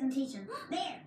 presentation. There.